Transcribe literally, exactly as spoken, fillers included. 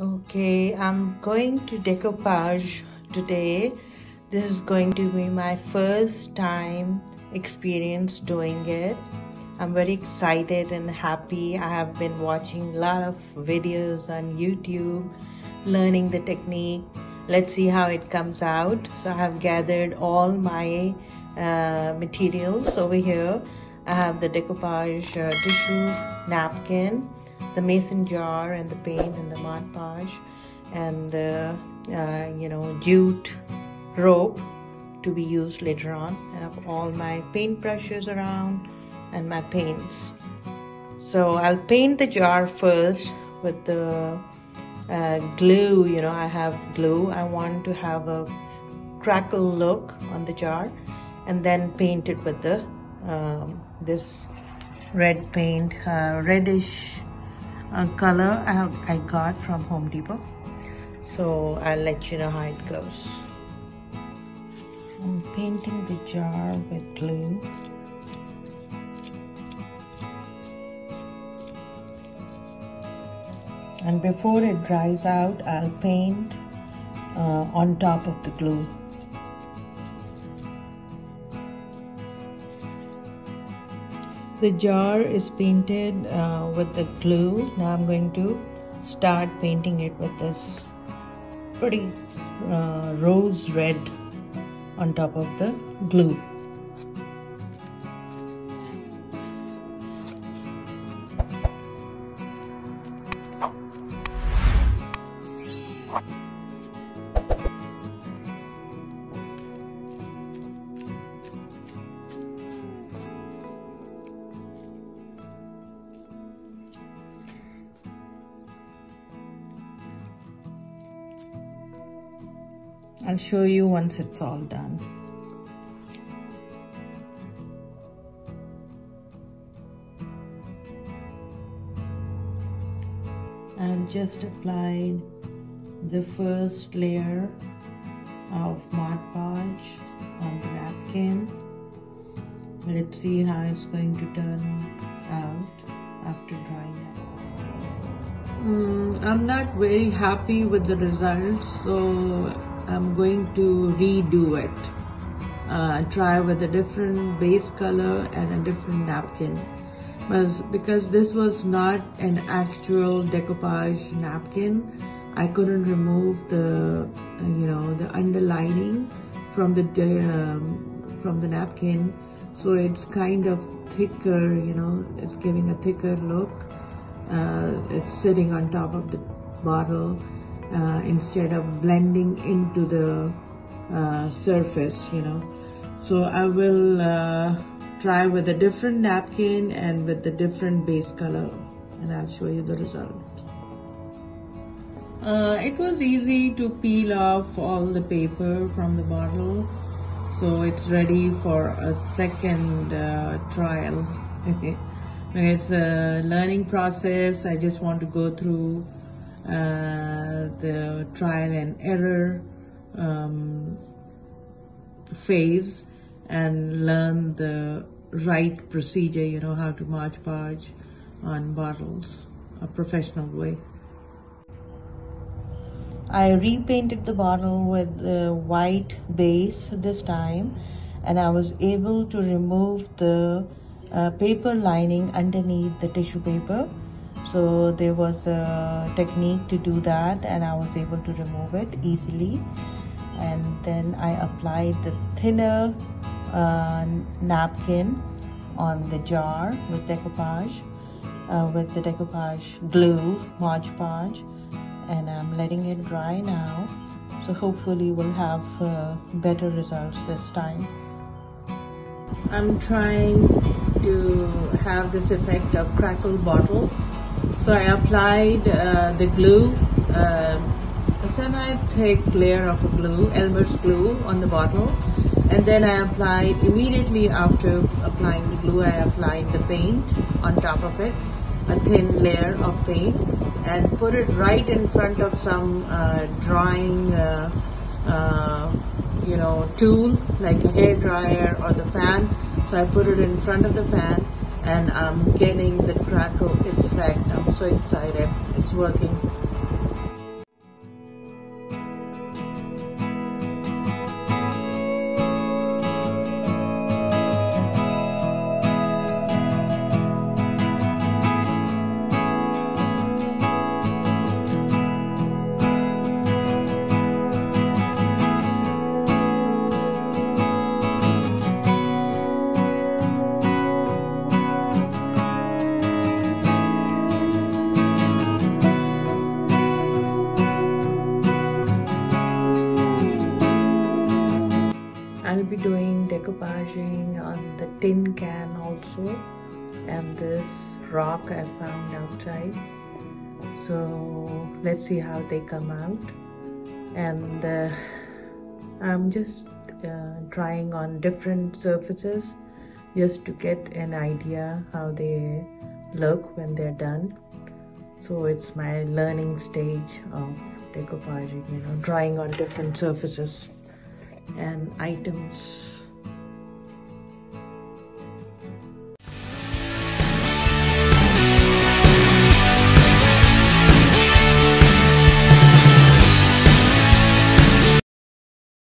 Okay, I'm going to decoupage today. This is going to be my first time experience doing it. I'm very excited and happy. I have been watching a lot of videos on YouTube, learning the technique. Let's see how it comes out. So I have gathered all my uh, materials over here. I have the decoupage uh, tissue, napkin, the mason jar and the paint and the Mod Podge and the uh, you know jute rope to be used later on. I have all my paint brushes around and my paints. So I'll paint the jar first with the uh, glue. You know, I have glue. I want to have a crackle look on the jar, and then paint it with the um, this red paint, uh, reddish Uh, color I, have, I got from Home Depot. So I'll let you know how it goes. I'm painting the jar with glue. And before it dries out, I'll paint uh, on top of the glue. The jar is painted uh, with the glue. Now I'm going to start painting it with this pretty uh, rose red on top of the glue. I'll show you once it's all done. I've just applied the first layer of Mod Podge on the napkin. Let's see how it's going to turn out after drying out. Mm, I'm not very happy with the results, so I'm going to redo it, uh, try with a different base color and a different napkin, but because this was not an actual decoupage napkin, I couldn't remove the you know the underlining from the um, from the napkin, so it's kind of thicker, you know it's giving a thicker look. Uh, it's sitting on top of the bottle Uh, instead of blending into the uh, surface, you know. So I will uh, try with a different napkin and with a different base color, and I'll show you the result. Uh, it was easy to peel off all the paper from the bottle, so it's ready for a second uh, trial. It's a learning process. I just want to go through Uh, the trial and error um, phase and learn the right procedure, you know, how to Mod Podge on bottles a professional way. I repainted the bottle with the white base this time, and I was able to remove the uh, paper lining underneath the tissue paper. So there was a technique to do that, and I was able to remove it easily. And then I applied the thinner uh, napkin on the jar with decoupage, uh, with the decoupage glue, Mod Podge, and I'm letting it dry now. So hopefully we'll have uh, better results this time. I'm trying to have this effect of crackle bottle. So I applied uh, the glue, uh, a semi-thick layer of a glue, Elmer's glue on the bottle, and then I applied, immediately after applying the glue, I applied the paint on top of it, a thin layer of paint, and put it right in front of some uh, drying uh, uh, you know, tool like a hair dryer or the fan. So I put it in front of the fan, and I'm getting the crackle effect. I'm so excited. It's working. decoupaging on the tin can also, and this rock I found outside. So let's see how they come out. And uh, I'm just uh, trying on different surfaces just to get an idea how they look when they're done. So it's my learning stage of decoupaging, you know, drawing on different surfaces and items.